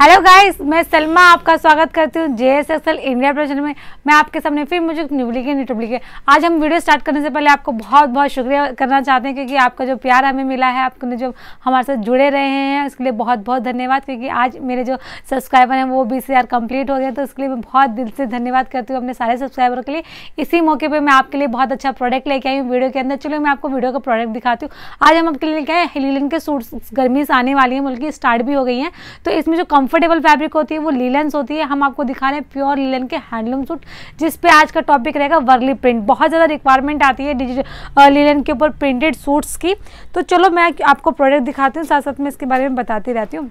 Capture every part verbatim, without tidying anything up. Hello guys, मैं सलमा आपका स्वागत करती हूँ जेएस एक्सएल इंडिया प्रोजेक्ट में। मैं आपके सामने फिर मुझे निवलिके निटुबलिके। आज हम वीडियो स्टार्ट करने से पहले आपको बहुत बहुत शुक्रिया करना चाहते हैं, क्योंकि आपका जो प्यार हमें मिला है, आपने जो हमारे साथ जुड़े रहे हैं, इसके लिए बहुत बहुत धन्यवाद। क्योंकि आज मेरे जो सब्सक्राइबर हैं वो बीस हज़ार कम्प्लीट हो गए, तो इसके लिए मैं बहुत दिल से धन्यवाद करती हूँ अपने सारे सब्सक्राइबर के लिए। इसी मौके पर मैं आपके लिए बहुत अच्छा प्रोडक्ट लेके आई हूँ वीडियो के अंदर। चलो मैं आपको वीडियो का प्रोडक्ट दिखाती हूँ। आज हम आपके लिए लेके आए लीलन के सूट्स। गर्मी से आने वाली है, बल्कि स्टार्ट भी हो गई है, तो इसमें जो कंफर्टेबल फैब्रिक होती है वो लीलन्स होती है। हम आपको दिखा रहे हैं प्योर लीलन के हैंडलूम सूट, जिस पे आज का टॉपिक रहेगा वर्ली प्रिंट। बहुत ज़्यादा रिक्वायरमेंट आती है डिजिटल लीलन के ऊपर प्रिंटेड सूट्स की। तो चलो मैं आपको प्रोडक्ट दिखाती हूँ, साथ साथ में इसके बारे में बताती रहती हूँ।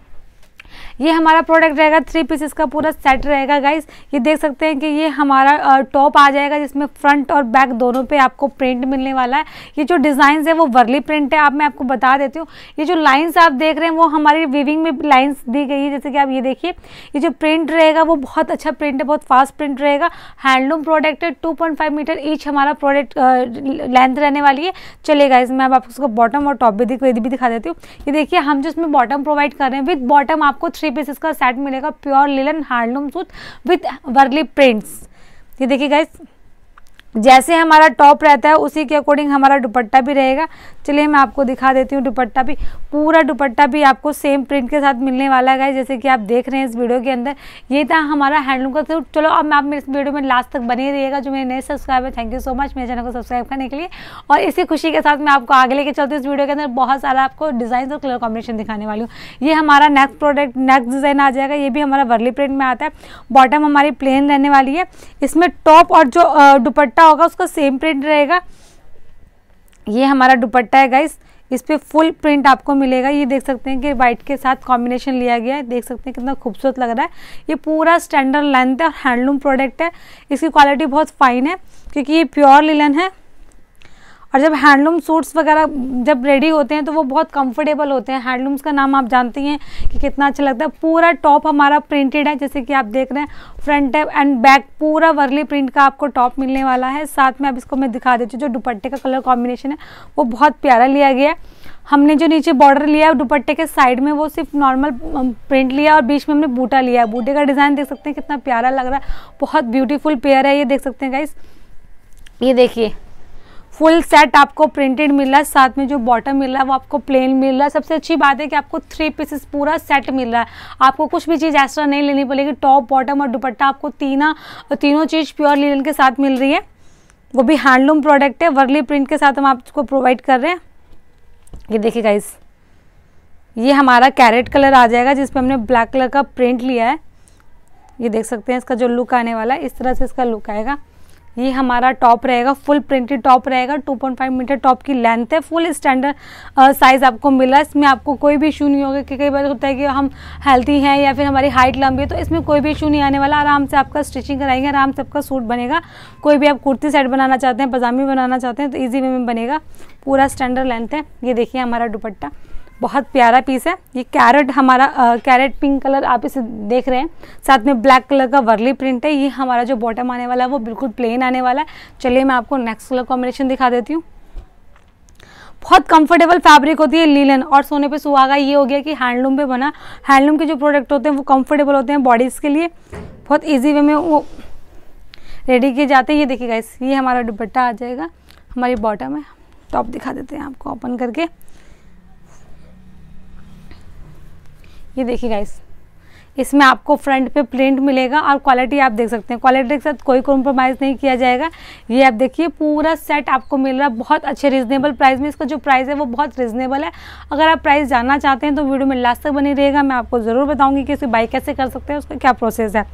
ये हमारा प्रोडक्ट रहेगा, थ्री पीसेस का पूरा सेट रहेगा गाइस। ये देख सकते हैं कि ये हमारा टॉप आ जाएगा, जिसमें फ्रंट और बैक दोनों पे आपको प्रिंट मिलने वाला है। ये जो डिज़ाइंस है वो वर्ली प्रिंट है। आप मैं आपको बता देती हूँ, ये जो लाइंस आप देख रहे हैं वो हमारी वीविंग में लाइंस दी गई है। जैसे कि आप ये देखिए, ये जो प्रिंट रहेगा वो बहुत अच्छा प्रिंट है, बहुत फास्ट प्रिंट रहेगा। हैंडलूम प्रोडक्ट है, two point five metre each हमारा प्रोडक्ट लेंथ रहने वाली है। चलेगा इसमें अब आपको उसका बॉटम और टॉप भी भी दिखा देती हूँ। ये देखिए, हम जो इसमें बॉटम प्रोवाइड कर रहे हैं, विद बॉटम आपको थ्री पीसेस का सेट मिलेगा, pure linen handloom suit with Warli prints. ये देखिए गाइस, जैसे हमारा टॉप रहता है उसी के अकॉर्डिंग हमारा दुपट्टा भी रहेगा। चलिए मैं आपको दिखा देती हूँ दुपट्टा भी। पूरा दुपट्टा भी आपको सेम प्रिंट के साथ मिलने वाला है गाइस, जैसे कि आप देख रहे हैं इस वीडियो के अंदर। ये था हमारा हैंडलूम का सूट। चलो अब आप मेरे इस वीडियो में लास्ट तक बने रहिएगा। जो मेरे नए subscriber, thank you so much मेरे चैनल को सब्सक्राइब करने के लिए। और इसी खुशी के साथ मैं आपको आगे लेके चलती हूँ। इस वीडियो के अंदर बहुत सारा आपको डिज़ाइन और कलर कॉम्बिनेशन दिखाने वाली हूँ। ये हमारा नेक्स्ट प्रोडक्ट नेक्स्ट डिज़ाइन आ जाएगा, ये भी हमारा वर्ली प्रिंट में आता है। बॉटम हमारी प्लेन रहने वाली है। इसमें टॉप और जो दुपट्टा होगा उसका सेम प्रिंट रहेगा। ये हमारा दुपट्टा है गाइस, इस पे फुल प्रिंट आपको मिलेगा। ये देख सकते हैं कि वाइट के साथ कॉम्बिनेशन लिया गया है। देख सकते हैं कितना खूबसूरत लग रहा है। ये पूरा स्टैंडर्ड लेंथ है और हैंडलूम प्रोडक्ट है। इसकी क्वालिटी बहुत फाइन है, क्योंकि ये प्योर लिलन है। और जब हैंडलूम सूट्स वगैरह जब रेडी होते हैं तो वो बहुत कंफर्टेबल होते हैं। हैंडलूम्स का नाम आप जानती हैं कि कितना अच्छा लगता है। पूरा टॉप हमारा प्रिंटेड है, जैसे कि आप देख रहे हैं। फ्रंट एंड बैक पूरा वर्ली प्रिंट का आपको टॉप मिलने वाला है। साथ में अब इसको मैं दिखा देती हूँ, जो दुपट्टे का कलर कॉम्बिनेशन है वो बहुत प्यारा लिया गया है। हमने जो नीचे बॉर्डर लिया है दुपट्टे के साइड में, वो सिर्फ नॉर्मल प्रिंट लिया और बीच में हमने बूटा लिया है। बूटे का डिज़ाइन देख सकते हैं कितना प्यारा लग रहा है। बहुत ब्यूटीफुल पेयर है, ये देख सकते हैं गाइस। ये देखिए, फुल सेट आपको प्रिंटेड मिल रहा है। साथ में जो बॉटम मिल रहा है वो आपको प्लेन मिल रहा है। सबसे अच्छी बात है कि आपको थ्री पीसेस पूरा सेट मिल रहा है, आपको कुछ भी चीज़ एक्स्ट्रा नहीं लेनी पड़ेगी। टॉप, बॉटम और दुपट्टा आपको तीना तीनों चीज़ प्योर लिनन के साथ मिल रही है, वो भी हैंडलूम प्रोडक्ट है। वर्ली प्रिंट के साथ हम आपको प्रोवाइड कर रहे हैं। ये देखिए गाइस, ये हमारा कैरेट कलर आ जाएगा, जिसपे हमने ब्लैक कलर का प्रिंट लिया है। ये देख सकते हैं इसका जो लुक आने वाला है, इस तरह से इसका लुक आएगा। ये हमारा टॉप रहेगा, फुल प्रिंटेड टॉप रहेगा। Two point five metre top की लेंथ है। फुल स्टैंडर्ड साइज़ आपको मिला है। इसमें आपको कोई भी इशू नहीं होगा, कि कई बार होता है कि हम हेल्थी हैं या फिर हमारी हाइट लंबी है, तो इसमें कोई भी इशू नहीं आने वाला। आराम से आपका स्टिचिंग कराएंगे, आराम से आपका सूट बनेगा। कोई भी आप कुर्ती सेट बनाना चाहते हैं, पजामी बनाना चाहते हैं, तो ईजी वे में बनेगा। पूरा स्टैंडर्ड लेंथ है। ये देखिए हमारा दुपट्टा, बहुत प्यारा पीस है। ये कैरेट हमारा कैरेट पिंक कलर आप इसे देख रहे हैं, साथ में ब्लैक कलर का वर्ली प्रिंट है। ये हमारा जो बॉटम आने वाला है वो बिल्कुल प्लेन आने वाला है। चलिए मैं आपको नेक्स्ट कलर कॉम्बिनेशन दिखा देती हूँ। बहुत कंफर्टेबल फैब्रिक होती है लीलन और सोने पे सुहागा। ये हो गया कि हैंडलूम पे बना। हैंडलूम के जो प्रोडक्ट होते हैं वो कम्फर्टेबल होते हैं बॉडीज़ के लिए, बहुत ईजी वे में वो रेडी किए जाते हैं। ये देखिएगा इस, ये हमारा दुपट्टा आ जाएगा, हमारी बॉटम है। टॉप दिखा देते हैं आपको ओपन करके। ये देखिए गाइस, इसमें आपको फ्रंट पे प्रिंट मिलेगा और क्वालिटी आप देख सकते हैं। क्वालिटी के साथ कोई कॉम्प्रोमाइज़ नहीं किया जाएगा। ये आप देखिए, पूरा सेट आपको मिल रहा है बहुत अच्छे रिजनेबल प्राइस में। इसका जो प्राइस है वो बहुत रिजनेबल है। अगर आप प्राइस जानना चाहते हैं तो वीडियो में लास्ट तक बनी रहेगा। मैं आपको ज़रूर बताऊँगी कि इसे बाई कैसे कर सकते हैं, उसका क्या प्रोसेस है।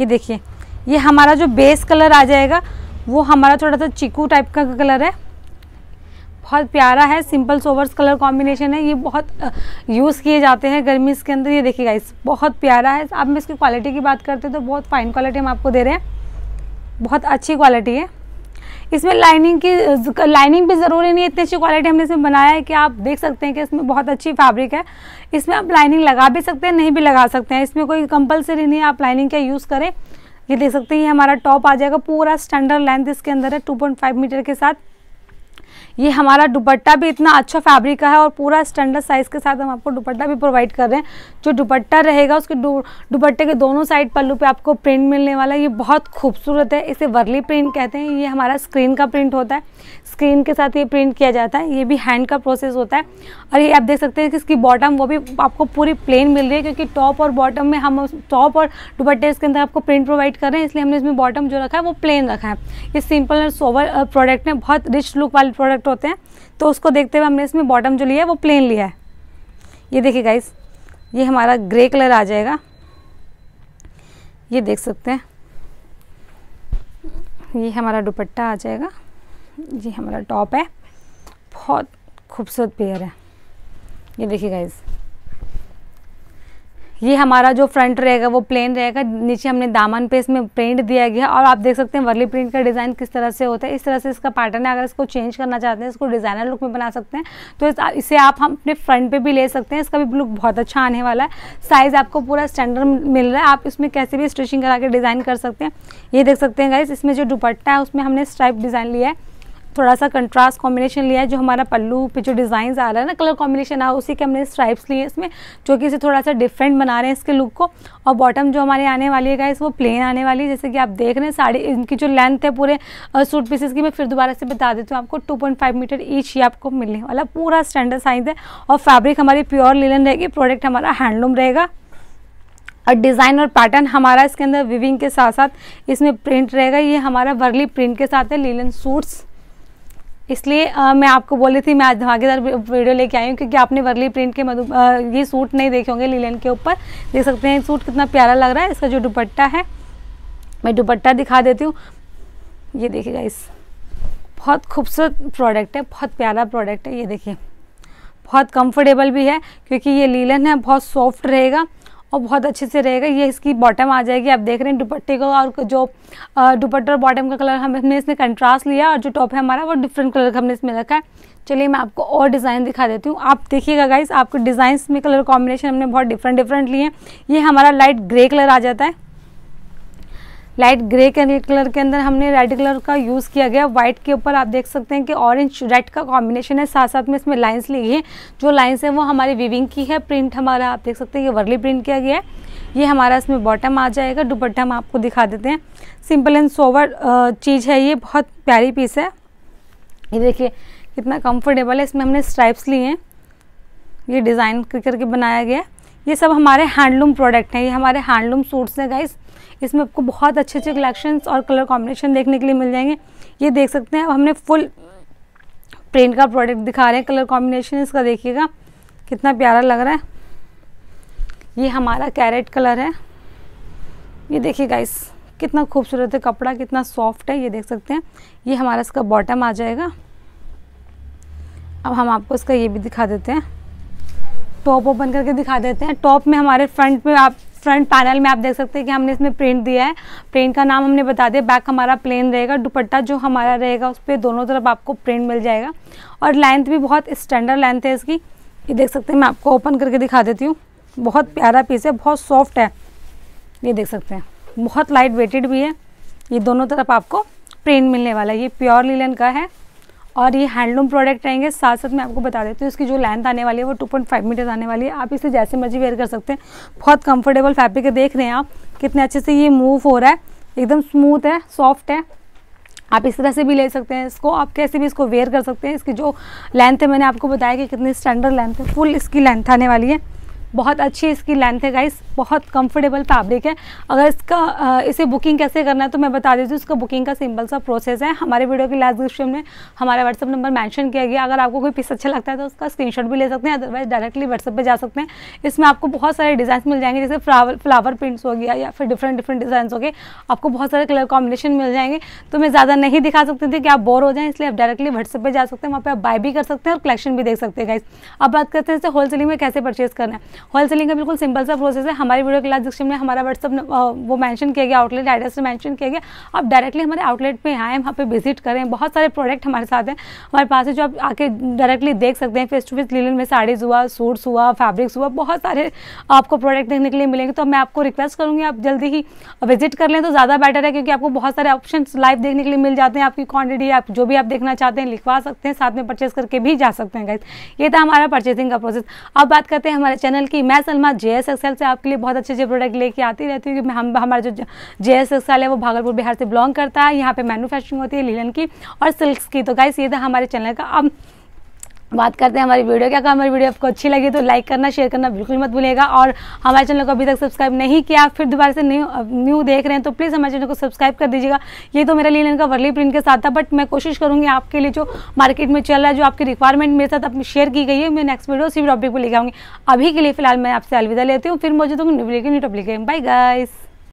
ये देखिए, ये हमारा जो बेस कलर आ जाएगा वो हमारा थोड़ा सा चीकू टाइप का कलर है, बहुत प्यारा है। सिंपल सोवर्स कलर कॉम्बिनेशन है। ये बहुत यूज़ किए जाते हैं गर्मीज़ के अंदर। ये देखिए गाइस, बहुत प्यारा है। अब मैं इसकी क्वालिटी की बात करते हैं तो बहुत फाइन क्वालिटी हम आपको दे रहे हैं, बहुत अच्छी क्वालिटी है। इसमें लाइनिंग की लाइनिंग भी ज़रूरी नहीं है, इतनी अच्छी क्वालिटी हमने इसमें बनाया है कि आप देख सकते हैं कि इसमें बहुत अच्छी फैब्रिक है। इसमें आप लाइनिंग लगा भी सकते हैं, नहीं भी लगा सकते हैं। इसमें कोई कंपलसरी नहीं है आप लाइनिंग का यूज़ करें। ये देख सकते हैं, ये हमारा टॉप आ जाएगा। पूरा स्टैंडर्ड लेंथ इसके अंदर है, टू पॉइंट फाइव मीटर के साथ। ये हमारा दुपट्टा भी इतना अच्छा फैब्रिक का है और पूरा स्टैंडर्ड साइज के साथ हम आपको दुपट्टा भी प्रोवाइड कर रहे हैं। जो दुपट्टा रहेगा उसके दुपट्टे के दोनों साइड पल्लू पे आपको प्रिंट मिलने वाला है। ये बहुत खूबसूरत है, इसे वर्ली प्रिंट कहते हैं। ये हमारा स्क्रीन का प्रिंट होता है, स्क्रीन के साथ ये प्रिंट किया जाता है। ये भी हैंड का प्रोसेस होता है। और ये आप देख सकते हैं कि इसकी बॉटम वो भी आपको पूरी प्लेन मिल रही है, क्योंकि टॉप और बॉटम में हम टॉप और दुपट्टे इसके अंदर आपको प्रिंट प्रोवाइड कर रहे हैं, इसलिए हमने इसमें बॉटम जो रखा है वो प्लेन रखा है। ये सिंपल और सोवर प्रोडक्ट है, बहुत रिच लुक वाले प्रोडक्ट होते हैं, तो उसको देखते हुए हमने इसमें बॉटम जो लिया है वो प्लेन लिया है। ये देखिए गाइस, ये हमारा ग्रे कलर आ जाएगा, ये देख सकते हैं। ये हमारा दुपट्टा आ जाएगा, ये हमारा टॉप है, बहुत खूबसूरत पेयर है। ये देखिए गाइस, ये हमारा जो फ्रंट रहेगा वो प्लेन रहेगा, नीचे हमने दामन पे इसमें प्रिंट दिया गया। और आप देख सकते हैं वर्ली प्रिंट का डिज़ाइन किस तरह से होता है, इस तरह से इसका पैटर्न है। अगर इसको चेंज करना चाहते हैं, इसको डिज़ाइनर लुक में बना सकते हैं, तो इस, इसे आप हम अपने फ्रंट पे भी ले सकते हैं। इसका भी लुक बहुत अच्छा आने वाला है। साइज़ आपको पूरा स्टैंडर्ड मिल रहा है, आप इसमें कैसे भी स्टिचिंग करा के डिज़ाइन कर सकते हैं। ये देख सकते हैं गाइस, इसमें जो दुपट्टा है उसमें हमने स्ट्राइप डिज़ाइन लिया है, थोड़ा सा कंट्रास्ट कॉम्बिनेशन लिया है। जो हमारा पल्लू पे जो डिज़ाइन आ रहा है ना, कलर कॉम्बिनेशन आ, उसी के हमने स्ट्राइप्स लिए इसमें, जो कि इसे थोड़ा सा डिफरेंट बना रहे हैं इसके लुक को। और बॉटम जो हमारे आने वाली है गाइस, वो प्लेन आने वाली है, जैसे कि आप देख रहे हैं। साड़ी इनकी जो लेंथ है पूरे सूट पीसेस की, मैं फिर दोबारा से बता देती हूँ आपको, two point five metre each ही आपको मिलने वाला, पूरा स्टैंडर्ड साइज है। और फैब्रिक हमारी प्योर लिनन रहेगी, प्रोडक्ट हमारा हैंडलूम रहेगा। और डिज़ाइन और पैटर्न हमारा इसके अंदर विविंग के साथ साथ इसमें प्रिंट रहेगा। ये हमारा वर्ली प्रिंट के साथ है लिनन सूट्स, इसलिए आ, मैं आपको बोल रही थी मैं आज धमाकेदार वीडियो लेके आई हूँ, क्योंकि आपने वर्ली प्रिंट के मधु ये सूट नहीं देखे होंगे लिलन के ऊपर। देख सकते हैं सूट कितना प्यारा लग रहा है। इसका जो दुपट्टा है, मैं दुपट्टा दिखा देती हूँ। ये देखिए गाइस, बहुत खूबसूरत प्रोडक्ट है, बहुत प्यारा प्रोडक्ट है। ये देखिए, बहुत कम्फर्टेबल भी है, क्योंकि ये लिलन है, बहुत सॉफ्ट रहेगा और बहुत अच्छे से रहेगा। ये इसकी बॉटम आ जाएगी, आप देख रहे हैं दुपट्टे को। और जो दुपट्टा और बॉटम का कलर हमने इसमें कंट्रास्ट लिया, और जो टॉप है हमारा वो डिफरेंट कलर का हमने इसमें रखा है। चलिए मैं आपको और डिज़ाइन दिखा देती हूँ। आप देखिएगा गाइस, आपके डिज़ाइंस में कलर कॉम्बिनेशन हमने बहुत डिफरेंट डिफरेंट लिए हैं। ये हमारा लाइट ग्रे कलर आ जाता है, लाइट ग्रे कलर के अंदर हमने रेड कलर का यूज़ किया गया। वाइट के ऊपर आप देख सकते हैं कि ऑरेंज रेड का कॉम्बिनेशन है, साथ साथ में इसमें लाइंस ली है। जो लाइंस है वो हमारी वीविंग की है, प्रिंट हमारा आप देख सकते हैं ये वर्ली प्रिंट किया गया है। ये हमारा इसमें बॉटम आ जाएगा, दुपट्टा हम आपको दिखा देते हैं। सिंपल एंड सोवर चीज़ है, ये बहुत प्यारी पीस है। ये देखिए कितना कम्फर्टेबल है, इसमें हमने स्ट्राइप्स लिए हैं, ये डिज़ाइन करके बनाया गया। ये सब हमारे हैंडलूम प्रोडक्ट हैं, ये हमारे हैंडलूम सूट्स हैं गाइस। इसमें आपको बहुत अच्छे अच्छे कलेक्शंस और कलर कॉम्बिनेशन देखने के लिए मिल जाएंगे। ये देख सकते हैं, अब हमने फुल प्रिंट का प्रोडक्ट दिखा रहे हैं। कलर कॉम्बिनेशन इसका देखिएगा कितना प्यारा लग रहा है। ये हमारा कैरेट कलर है, ये देखिए गाइस कितना खूबसूरत है, कपड़ा कितना सॉफ्ट है। ये देख सकते हैं, ये हमारा इसका बॉटम आ जाएगा। अब हम आपको इसका ये भी दिखा देते हैं, टॉप ओपन करके दिखा देते हैं। टॉप में हमारे फ्रंट में आप फ्रंट पैनल में आप देख सकते हैं कि हमने इसमें प्रिंट दिया है, प्रिंट का नाम हमने बता दिया। बैक हमारा प्लेन रहेगा, दुपट्टा जो हमारा रहेगा उस पर दोनों तरफ आपको प्रिंट मिल जाएगा। और लेंथ भी बहुत स्टैंडर्ड लेंथ है इसकी, ये देख सकते हैं। मैं आपको ओपन करके दिखा देती हूँ, बहुत प्यारा पीस है, बहुत सॉफ्ट है। ये देख सकते हैं, बहुत लाइट वेटेड भी है। ये दोनों तरफ आपको प्रिंट मिलने वाला है, ये प्योर लिनन का है और ये हैंडलूम प्रोडक्ट रहेंगे। साथ साथ मैं आपको बता देती हूँ, इसकी जो लेंथ आने वाली है वो टू पॉइंट फाइव मीटर आने वाली है। आप इसे जैसे मर्जी वेयर कर सकते हैं, बहुत कंफर्टेबल फैब्रिक है। देख रहे हैं आप कितने अच्छे से ये मूव हो रहा है, एकदम स्मूथ है, सॉफ्ट है। आप इस तरह से भी ले सकते हैं इसको, आप कैसे भी इसको वेयर कर सकते हैं। इसकी जो लेंथ है मैंने आपको बताया कि कितनी स्टैंडर्ड लेंथ है, फुल इसकी लेंथ आने वाली है, बहुत अच्छी इसकी लेंथ है गाइस। बहुत कंफर्टेबल फैब्रिक है। अगर इसका इसे बुकिंग कैसे करना है तो मैं बता देती हूँ। इसका बुकिंग का सिंपल सा प्रोसेस है, हमारे वीडियो के लास्ट डिस्क्रिप्शन में हमारा व्हाट्सअप नंबर मेंशन किया गया। अगर आपको कोई पीस अच्छा लगता है तो उसका स्क्रीनशॉट भी ले सकते हैं, अदरवाइज डायरेक्टली व्हाट्सअप पर जा सकते हैं। इसमें आपको बहुत सारे डिज़ाइन मिल जाएंगे, जैसे फ्लावर फ्लावर प्रिंट्स हो गया या फिर डिफरेंट डिफरेंट डिज़ाइन हो गए, आपको बहुत सारे कलर कॉम्बिनेशन मिल जाएंगे। तो मैं ज़्यादा नहीं दिखा सकती थी कि आप बोर हो जाएँ, इसलिए आप डायरेक्टली व्हाट्सअप पर जा सकते हैं, वहाँ पर आप बाय भी कर सकते हैं और कलेक्शन भी देख सकते हैं गाइस। अब बात करते हैं इसे होलसेलिंग में कैसे परचेज करना है। होलसेलिंग का बिल्कुल सिंपल सा प्रोसेस है। हमारी वीडियो के लास्ट डिस्क्रिप्शन में हमारा व्हाट्सअप वो मेंशन किया गया, आउटलेट एड्रेस मेंशन किया गया, आप डायरेक्टली हमारे आउटलेट पे आएँ, वहाँ पे विजिट करें। बहुत सारे प्रोडक्ट हमारे साथ हैं हमारे पास है जो आप आके डायरेक्टली देख सकते हैं फेस टू फेस। लिनन में साड़ीज़ हुआ, सूट्स हुआ, फैब्रिक्स हुआ, बहुत सारे आपको प्रोडक्ट देखने के लिए मिलेंगे। तो मैं आपको रिक्वेस्ट करूँगी आप जल्दी ही विजिट कर लें तो ज़्यादा बेटर है, क्योंकि आपको बहुत सारे ऑप्शन लाइव देखने के लिए मिल जाते हैं। आपकी क्वान्टिटी आप जो भी आप देखना चाहते हैं लिखवा सकते हैं, साथ में परचेस करके भी जा सकते हैं। गाइस ये था हमारा परचेसिंग का प्रोसेस। अब बात करते हैं हमारे चैनल की। मैं सलमा जेएस एक्सएल से आपके लिए बहुत अच्छे अच्छे प्रोडक्ट लेके आती रहती हूँ। हम हमारा जो जेएस एक्सएल है वो भागलपुर बिहार से बिलोंग करता है। यहाँ पे मैन्युफैक्चरिंग होती है लिनन की और सिल्क्स की। तो गाइस ये था हमारे चैनल का। अब बात करते हैं हमारी वीडियो क्या। अगर हमारी वीडियो आपको अच्छी लगी तो लाइक करना, शेयर करना बिल्कुल मत भूलिएगा। और हमारे चैनल को अभी तक सब्सक्राइब नहीं किया, फिर दोबारा से न्यू न्यू देख रहे हैं तो प्लीज़ हमारे चैनल को सब्सक्राइब कर दीजिएगा। ये तो मेरा लिनन का वर्ली प्रिंट के साथ था, बट मैं कोशिश करूँगी आपके लिए जो मार्केट में चल रहा है, जो आपकी रिक्वायरमेंट मेरे साथ आप शेयर की गई है, मैं नेक्स्ट वीडियो उसी टॉपिक पर लेकर आऊँगी। अभी के लिए फिलहाल मैं आपसे अलविदा लेती हूँ, फिर मौजूद होंगे न्यू टॉपिक। Bye guys.